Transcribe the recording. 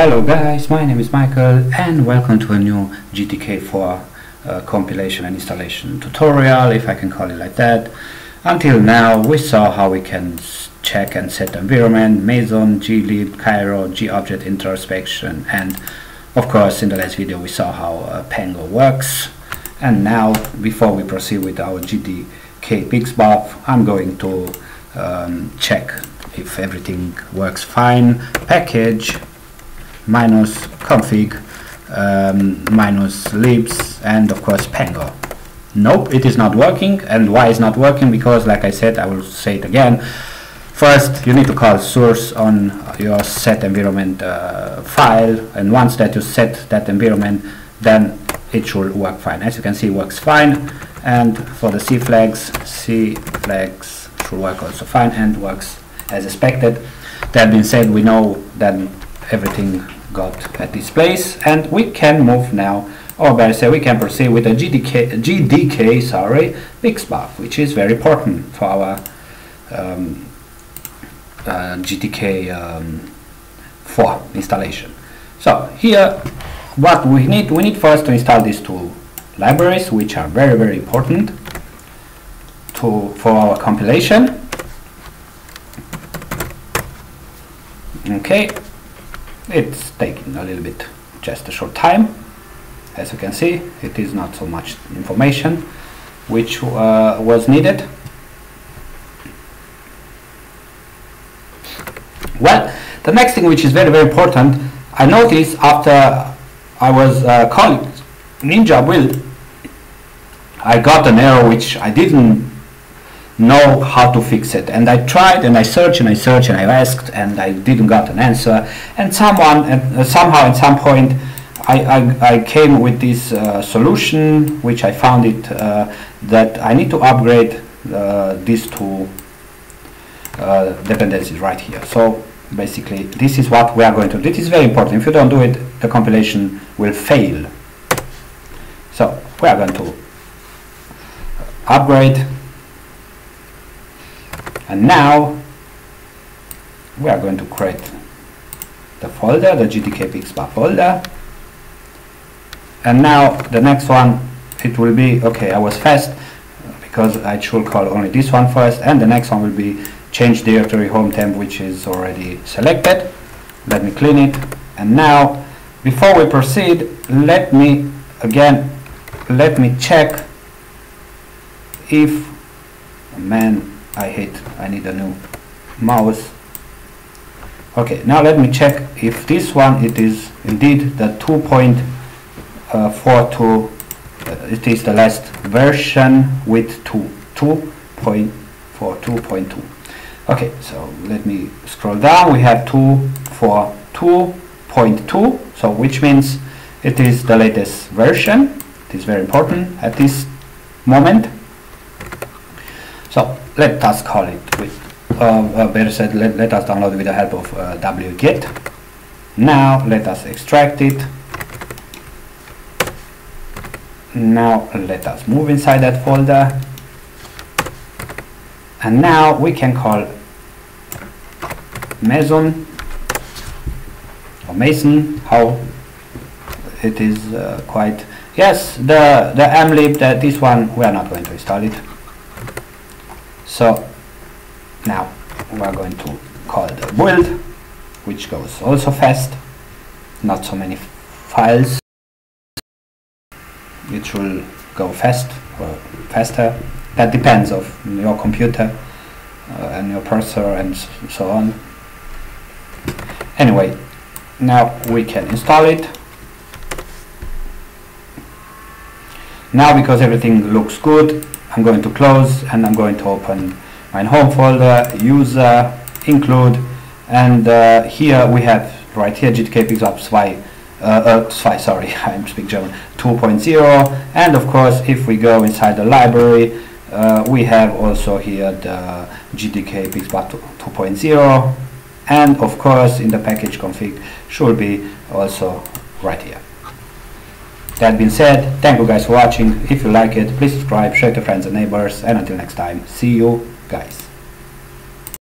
Hello guys, my name is Michael and welcome to a new GTK4 compilation and installation tutorial, if I can call it like that. Until now we saw how we can check and set environment, Meson, GLib, Cairo, GObject, Introspection, and of course in the last video we saw how Pango works. And now, before we proceed with our GTK Pixbuf, I'm going to check if everything works fine. Package minus config minus libs and of course Pango. Nope, it is not working. And why is not working? Because, like I said, I will say it again. First, you need to call source on your set environment file, and once that you set that environment, then it should work fine. As you can see, it works fine. And for the C flags should work also fine and works as expected. That being said, we know that everything got at this place, and we can move now, or better say, we can proceed with a GDK Pixbuf, which is very important for our GTK 4 installation. So here, what we need first to install these two libraries, which are very, very important for our compilation. Okay. It's taking a little bit, just a short time. As you can see, it is not so much information which was needed. Well, the next thing which is very, very important, I noticed after I was calling ninja build, I got an error which I didn't know how to fix it, and I tried and I searched and I searched and I asked and I didn't got an answer, and somehow at some point I came with this solution, which I found it that I need to upgrade these two dependencies right here. So basically this is what we are going to do. This is very important. If you don't do it, the compilation will fail. So we are going to upgrade. And now we are going to create the folder, the GTK Pixbuf folder. And now the next one, it will be, okay, I was fast because I should call only this one first, and the next one will be change directory home temp, which is already selected. Let me clean it. And now, before we proceed, let me check if, man, I need a new mouse. Okay, now let me check if this one, it is indeed the 2.42, it is the last version with 2.42. Okay, so let me scroll down. We have 2.42.2, so which means it is the latest version. It is very important at this moment. So let us call it with, better said, let us download it with the help of wget. Now let us extract it. Now let us move inside that folder. And now we can call Meson, or Mason, how it is quite, yes, the mlib, that this one, we are not going to install it. So now we are going to call the build, which goes also fast, not so many files. It will go fast or faster. That depends on your computer and your processor and so on. Anyway, now we can install it. Now, because everything looks good, I'm going to close and I'm going to open my home folder, user, include, and here we have right here GTK Pixbuf 2.0, sorry, I speak German, 2.0, and of course if we go inside the library, we have also here the GTK Pixbuf 2.0, and of course in the package config should be also right here. That being said, thank you guys for watching. If you like it, please subscribe, share to friends and neighbors, and until next time, see you guys.